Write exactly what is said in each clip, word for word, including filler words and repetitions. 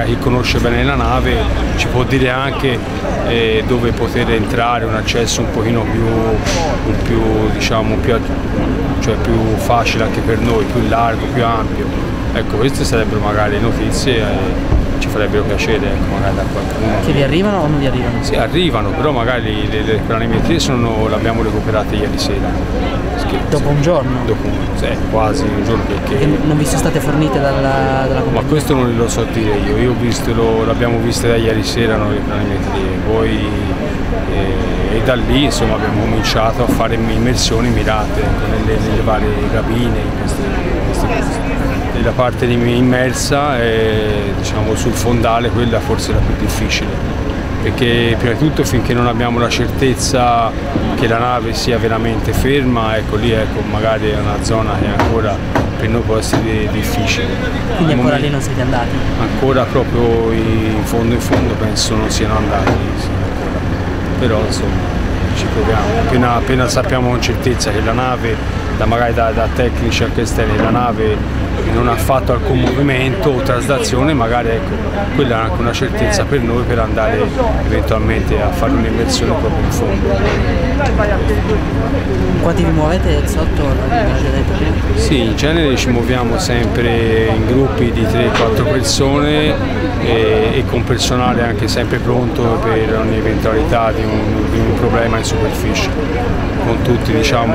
allora chi conosce bene la nave ci può dire anche eh, dove poter entrare, un accesso un pochino più, un più, diciamo, più, cioè più facile anche per noi, più largo, più ampio. Ecco, queste sarebbero magari notizie eh, ci farebbero piacere, ecco, magari da qualcuno. Che vi arrivano o non vi arrivano? Sì, arrivano, però magari le, le planimetrie sono, le abbiamo recuperate ieri sera. Dopo un giorno? Dopo un, eh, quasi un giorno, perché... perché non vi sono state fornite dalla, dalla compagnia? Ma questo non lo so dire io, io l'abbiamo viste da ieri sera noi planimetrie, poi eh, e da lì insomma abbiamo cominciato a fare immersioni mirate nelle, nelle varie cabine, queste, queste cose. E la parte immersa è, diciamo, sul fondale, quella forse è la più difficile, perché prima di tutto finché non abbiamo la certezza che la nave sia veramente ferma, ecco lì, ecco, magari è una zona che ancora per noi può essere difficile. Quindi ancora lì non siete andati? Ancora proprio in fondo in fondo penso non siano andati, sì, però insomma ci proviamo, appena, appena sappiamo con certezza che la nave, da, magari da, da tecnici anche esterni, la nave non ha fatto alcun movimento o traslazione, magari ecco, quella è anche una certezza per noi per andare eventualmente a fare un'immersione proprio in fondo. Quanti vi muovete sotto? Sì, in genere ci muoviamo sempre in gruppi di tre quattro persone e, e con personale anche sempre pronto per ogni eventualità di un, di un problema in superficie, con tutti, diciamo,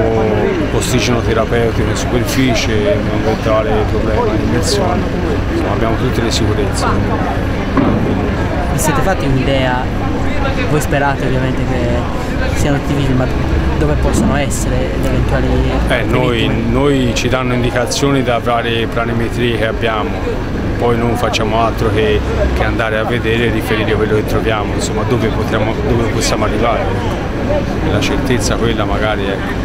ossigenoterapeuti in superficie, un eventuale problema di immersione, insomma abbiamo tutte le sicurezze. Vi siete fatti un'idea, voi sperate ovviamente che siano attivi, ma dove possono essere le eventuali eh, noi, noi ci danno indicazioni da varie planimetrie che abbiamo, poi non facciamo altro che, che andare a vedere e riferire quello che troviamo, insomma dove, potremo, dove possiamo arrivare, la certezza quella magari è...